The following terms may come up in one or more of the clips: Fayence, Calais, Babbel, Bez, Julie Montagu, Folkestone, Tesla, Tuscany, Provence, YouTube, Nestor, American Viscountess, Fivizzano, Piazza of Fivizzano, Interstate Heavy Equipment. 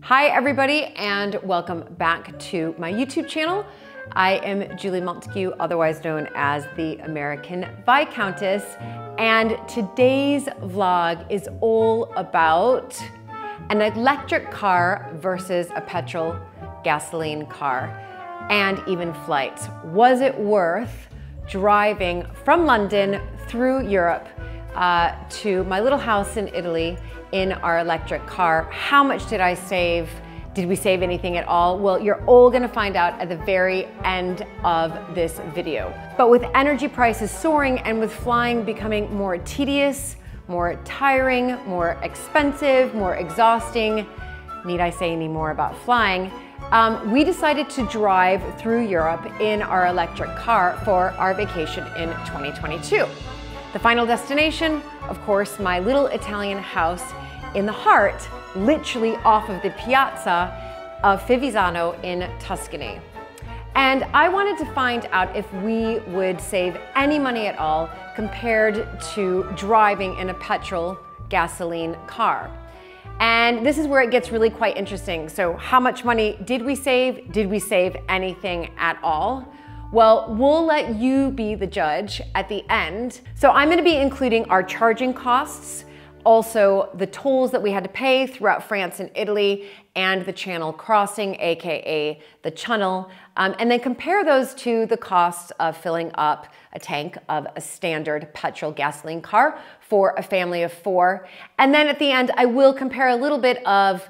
Hi everybody, and welcome back to my YouTube channel. I am Julie Montagu, otherwise known as the American Viscountess, and today's vlog is all about an electric car versus a petrol gasoline car, and even flights. Was it worth driving from London through Europe to my little house in Italy in our electric car? How much did I save? Did we save anything at all? Well, you're all gonna find out at the very end of this video. But with energy prices soaring and with flying becoming more tedious, more tiring, more expensive, more exhausting, need I say any more about flying? We decided to drive through Europe in our electric car for our vacation in 2022. The final destination, of course, my little Italian house in the heart, literally off of the Piazza of Fivizzano in Tuscany. And I wanted to find out if we would save any money at all compared to driving in a petrol gasoline car. And this is where it gets really quite interesting. So how much money did we save? Did we save anything at all? Well, we'll let you be the judge at the end. So I'm gonna be including our charging costs, also the tolls that we had to pay throughout France and Italy, and the Channel crossing, AKA the Channel, and then compare those to the costs of filling up a tank of a standard petrol gasoline car for a family of four. And then at the end, I will compare a little bit of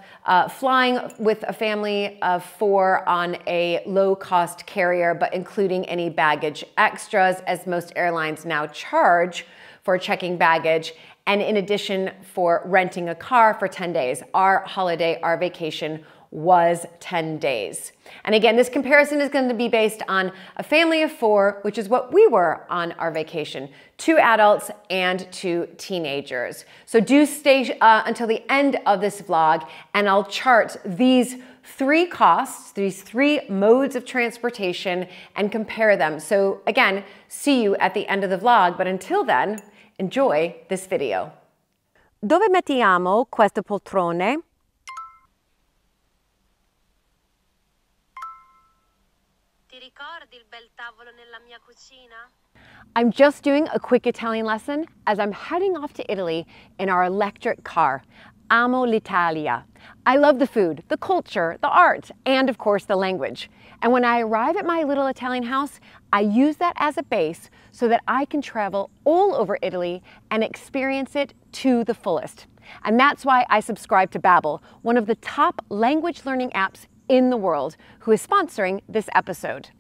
flying with a family of four on a low-cost carrier, but including any baggage extras, as most airlines now charge for checking baggage, and in addition for renting a car for 10 days. Our holiday, our vacation was 10 days. And again, this comparison is going to be based on a family of four, which is what we were on our vacation, 2 adults and 2 teenagers. So do stay until the end of this vlog, and I'll chart these 3 costs, these 3 modes of transportation, and compare them. So again, see you at the end of the vlog, but until then, enjoy this video. Dove mettiamo queste poltrone? I'm just doing a quick Italian lesson as I'm heading off to Italy in our electric car. Amo l'Italia. I love the food, the culture, the art, and of course the language. And when I arrive at my little Italian house, I use that as a base so that I can travel all over Italy and experience it to the fullest. And that's why I subscribe to Babbel, one of the top language learning apps in the world, who is sponsoring this episode.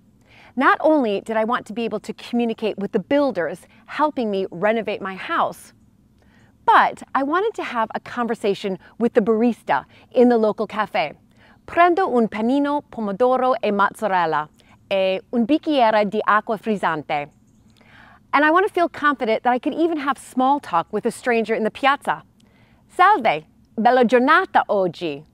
Not only did I want to be able to communicate with the builders helping me renovate my house, but I wanted to have a conversation with the barista in the local cafe. Prendo un panino, pomodoro e mozzarella, e un bicchiere di acqua frizzante. And I want to feel confident that I could even have small talk with a stranger in the piazza. Salve, bella giornata oggi.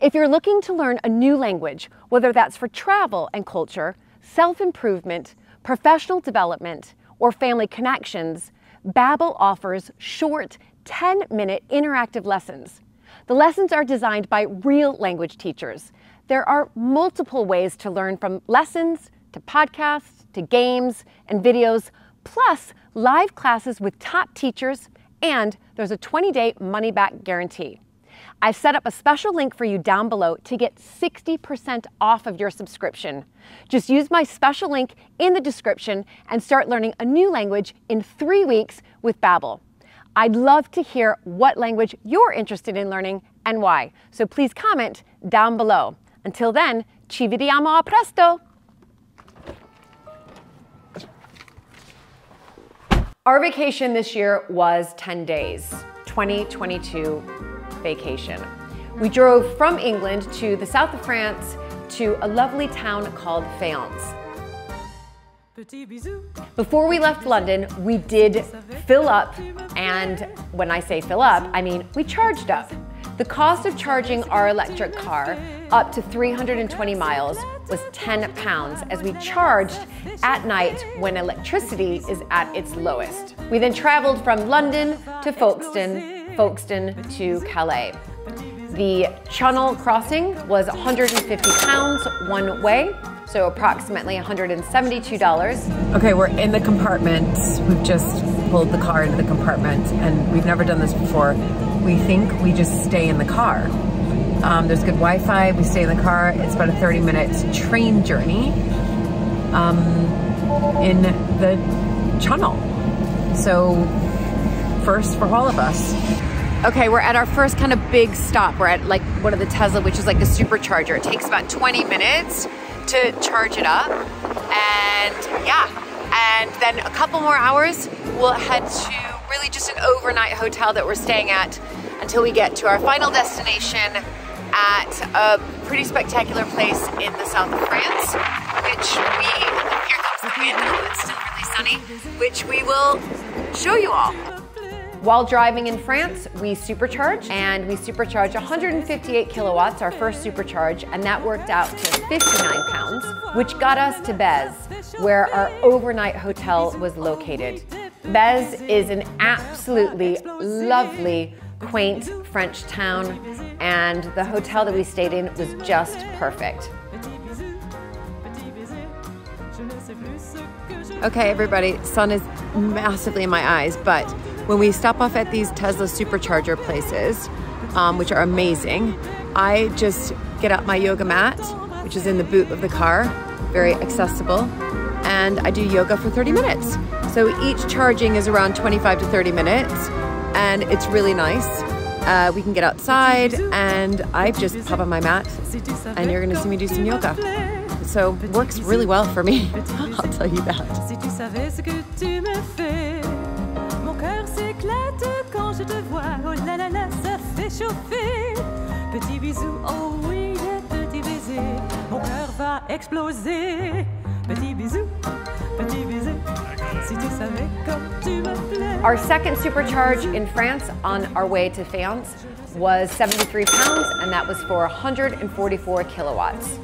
If you're looking to learn a new language, whether that's for travel and culture, self-improvement, professional development, or family connections, Babbel offers short 10-minute interactive lessons. The lessons are designed by real language teachers. There are multiple ways to learn, from lessons to podcasts to games and videos, plus live classes with top teachers, and there's a 20-day money-back guarantee. I've set up a special link for you down below to get 60% off of your subscription. Just use my special link in the description and start learning a new language in 3 weeks with Babbel. I'd love to hear what language you're interested in learning and why, so please comment down below. Until then, ci vediamo a presto! Our vacation this year was 10 days, 2022. Vacation. We drove from England to the south of France to a lovely town called Fayence. Before we left London, we did fill up, and when I say fill up, I mean we charged up. The cost of charging our electric car up to 320 miles was £10 as we charged at night when electricity is at its lowest. We then traveled from London to Folkestone, Folkestone to Calais. The Channel crossing was £150 one way, so approximately $172. Okay, we're in the compartment. We've just pulled the car into the compartment, and we've never done this before. We think we just stay in the car. There's good Wi-Fi, we stay in the car. It's about a 30-minute train journey in the Channel. So, first for all of us. Okay, we're at our first kind of big stop. We're at like one of the Tesla, which is like a supercharger. It takes about 20 minutes to charge it up. And yeah, and then a couple more hours, we'll head to really just an overnight hotel that we're staying at until we get to our final destination at a pretty spectacular place in the south of France, which we, here comes the wind, it's still really sunny, which we will show you all. While driving in France, we supercharge, and we supercharge 158 kilowatts, our first supercharge, and that worked out to 59 pounds, which got us to Bez, where our overnight hotel was located. Bez is an absolutely lovely, quaint French town, and the hotel that we stayed in was just perfect. Okay, everybody, sun is massively in my eyes, but when we stop off at these Tesla supercharger places, which are amazing, I just get out my yoga mat, which is in the boot of the car, very accessible, and I do yoga for 30 minutes. So each charging is around 25 to 30 minutes, and it's really nice. We can get outside, and I just pop on my mat, and you're gonna see me do some yoga. So it works really well for me, I'll tell you that. Our second supercharge in France on our way to Fayence was 73 pounds, and that was for 144 kilowatts.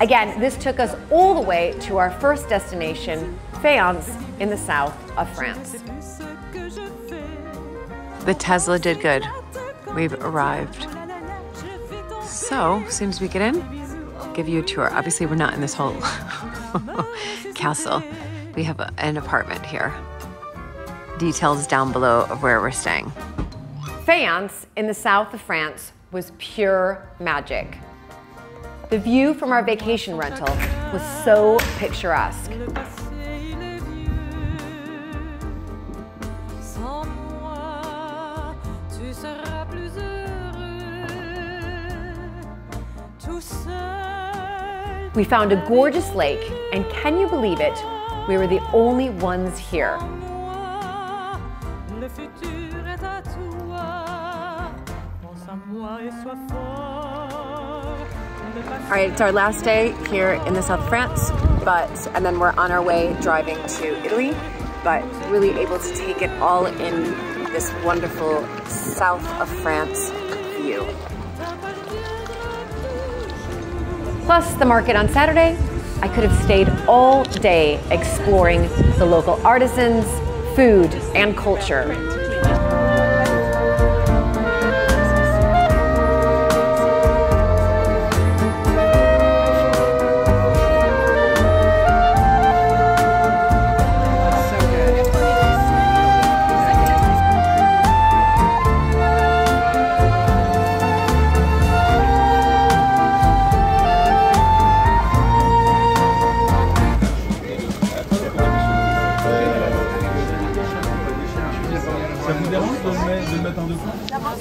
Again, this took us all the way to our first destination, Fayence, in the south of France. The Tesla did good. We've arrived. So, as soon as we get in, I'll give you a tour. Obviously, we're not in this whole castle. We have an apartment here. Details down below of where we're staying. Fayence, in the south of France, was pure magic. The view from our vacation rental was so picturesque. We found a gorgeous lake, and can you believe it? We were the only ones here. All right, it's our last day here in the south of France, and then we're on our way driving to Italy, but really able to take it all in this wonderful south of France view. Plus the market on Saturday, I could have stayed all day exploring the local artisans, food, and culture.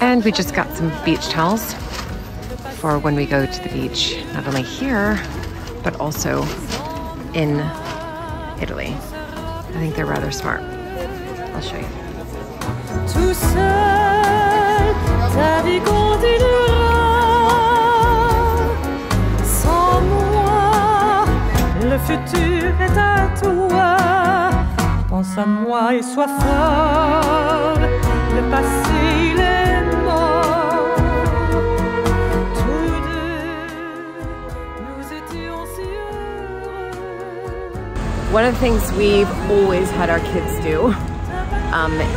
And we just got some beach towels for when we go to the beach, not only here, but also in Italy. I think they're rather smart. I'll show you. One of the things we've always had our kids do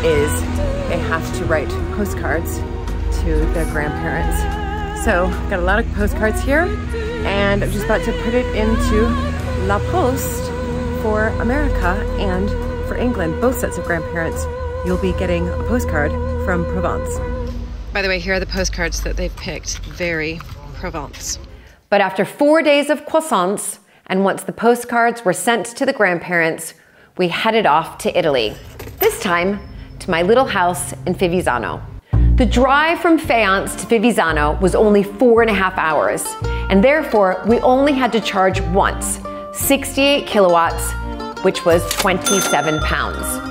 is they have to write postcards to their grandparents. So got a lot of postcards here, and I'm just about to put it into La Poste for America and for England. Both sets of grandparents, you'll be getting a postcard from Provence. By the way, here are the postcards that they've picked. Very Provence. But after 4 days of croissants, and once the postcards were sent to the grandparents, we headed off to Italy. This time, to my little house in Fivizzano. The drive from Fayence to Fivizzano was only 4.5 hours, and therefore we only had to charge once, 68 kilowatts, which was 27 pounds.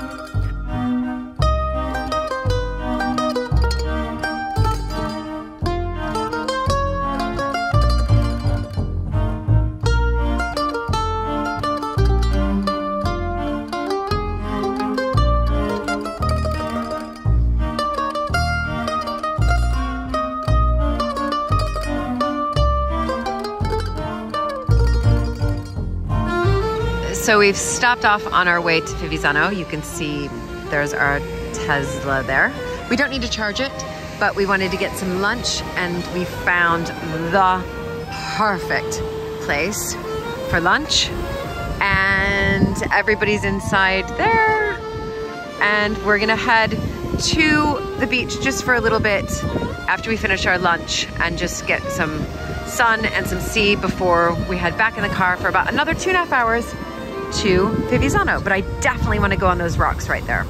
So we've stopped off on our way to Fivizzano. You can see there's our Tesla there. We don't need to charge it, but we wanted to get some lunch, and we found the perfect place for lunch. And everybody's inside there. And we're gonna head to the beach just for a little bit after we finish our lunch and just get some sun and some sea before we head back in the car for about another 2.5 hours to Fivizzano, but I definitely want to go on those rocks right there.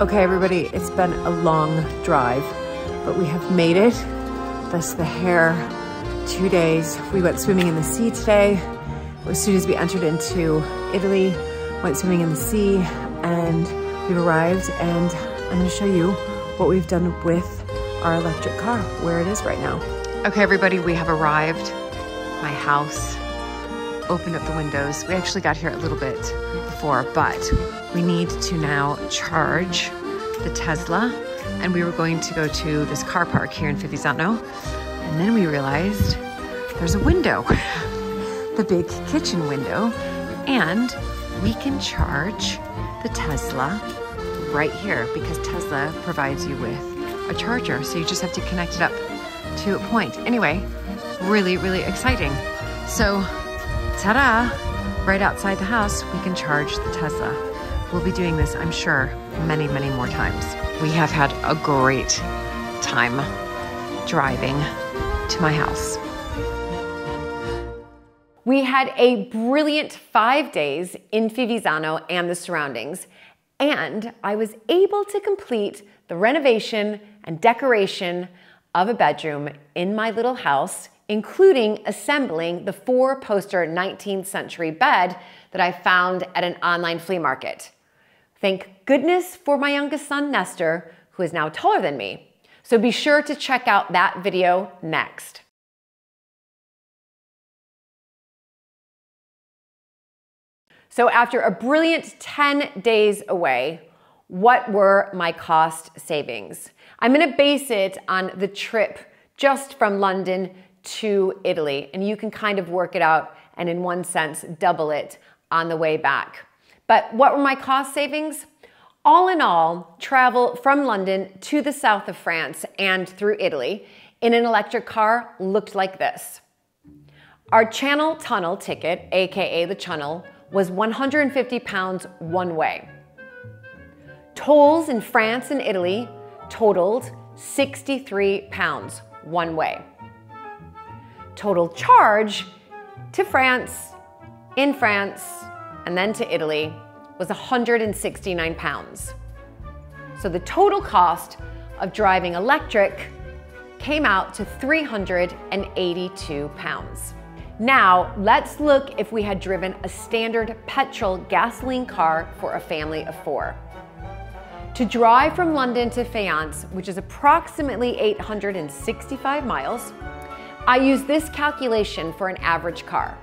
Okay, everybody, it's been a long drive, but we have made it. Thus the hair, 2 days. We went swimming in the sea today. As soon as we entered into Italy, went swimming in the sea, and we've arrived, and I'm gonna show you what we've done with our electric car, where it is right now. Okay, everybody, we have arrived. My house, opened up the windows. We actually got here a little bit before, but we need to now charge the Tesla, and we were going to go to this car park here in Fivizzano, and then we realized there's a window, the big kitchen window, and we can charge the Tesla right here because Tesla provides you with a charger, so you just have to connect it up to a point. Anyway, really, really exciting. So, ta-da! Right outside the house, we can charge the Tesla. We'll be doing this, I'm sure, many, many more times. We have had a great time driving to my house. We had a brilliant 5 days in Fivizzano and the surroundings, and I was able to complete the renovation and decoration of a bedroom in my little house, including assembling the 4-poster 19th century bed that I found at an online flea market. Thank goodness for my youngest son, Nestor, who is now taller than me. So be sure to check out that video next. So after a brilliant 10 days away, what were my cost savings? I'm gonna base it on the trip just from London to Italy, and you can kind of work it out and in one sense double it on the way back. But what were my cost savings? All in all, travel from London to the south of France and through Italy in an electric car looked like this. Our Channel Tunnel ticket, aka the Channel, was £150 one way. Tolls in France and Italy totaled £63 one way. Total charge to France, in France, and then to Italy was £169. So the total cost of driving electric came out to £382. Now, let's look if we had driven a standard petrol gasoline car for a family of four. To drive from London to Fayence, which is approximately 865 miles, I use this calculation for an average car.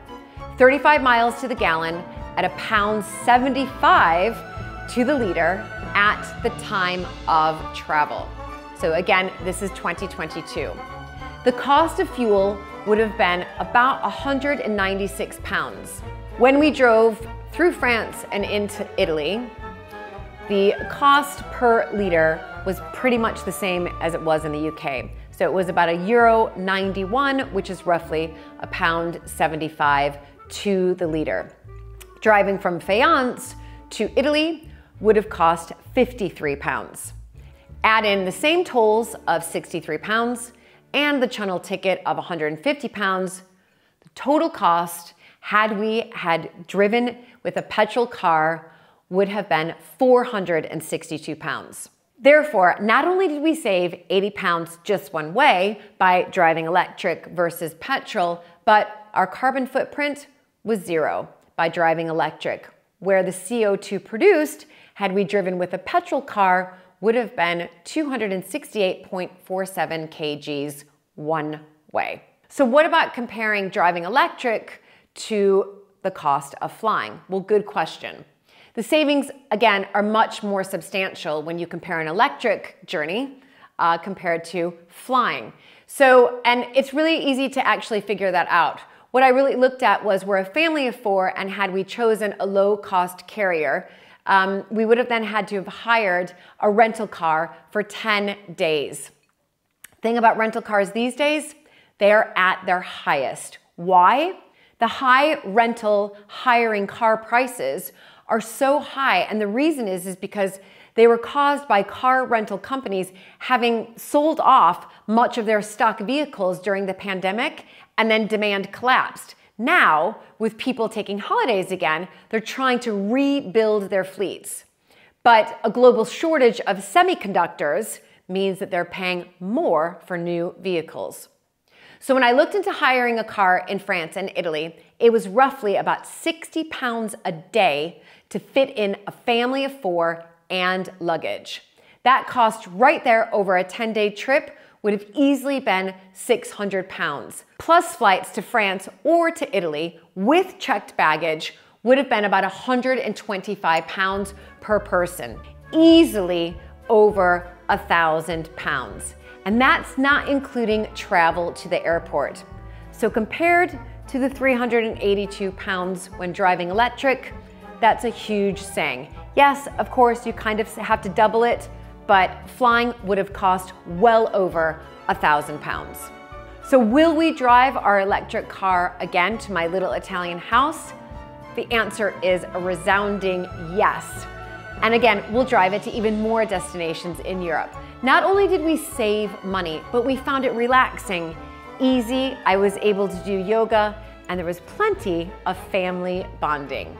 35 miles to the gallon at £1.75 to the liter at the time of travel. So again, this is 2022. The cost of fuel would have been about £196. When we drove through France and into Italy, the cost per liter was pretty much the same as it was in the UK. So it was about €1.91, which is roughly £1.75 to the liter. Driving from Fayence to Italy would have cost £53. Add in the same tolls of £63 and the channel ticket of £150, the total cost, had we had driven with a petrol car, would have been £462. Therefore, not only did we save £80 just one way by driving electric versus petrol, but our carbon footprint was zero by driving electric, where the CO2 produced, had we driven with a petrol car, would have been 268.47 kgs one way. So what about comparing driving electric to the cost of flying? Well, good question. The savings, again, are much more substantial when you compare an electric journey compared to flying. So, and it's really easy to actually figure that out. What I really looked at was we're a family of four, and had we chosen a low-cost carrier, we would have then had to have hired a rental car for 10 days. Thing about rental cars these days, they are at their highest. Why? The high rental hiring car prices are so high, and the reason is because they were caused by car rental companies having sold off much of their stock vehicles during the pandemic, and then demand collapsed. Now, with people taking holidays again, they're trying to rebuild their fleets. But a global shortage of semiconductors means that they're paying more for new vehicles. So when I looked into hiring a car in France and Italy, it was roughly about £60 a day to fit in a family of four and luggage. That cost right there over a 10-day trip would have easily been £600. Plus flights to France or to Italy with checked baggage would have been about £125 per person, easily over £1,000. And that's not including travel to the airport. So compared to the £382 when driving electric, that's a huge saving. Yes, of course, you kind of have to double it, but flying would have cost well over £1,000. So will we drive our electric car again to my little Italian house? The answer is a resounding yes. And again, we'll drive it to even more destinations in Europe. Not only did we save money, but we found it relaxing, easy. I was able to do yoga, and there was plenty of family bonding.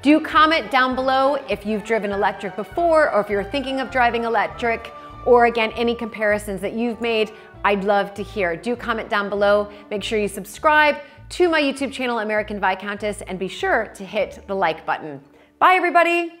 Do comment down below if you've driven electric before, or if you're thinking of driving electric, or again, any comparisons that you've made, I'd love to hear. Do comment down below. Make sure you subscribe to my YouTube channel, American Viscountess, and be sure to hit the like button. Bye, everybody.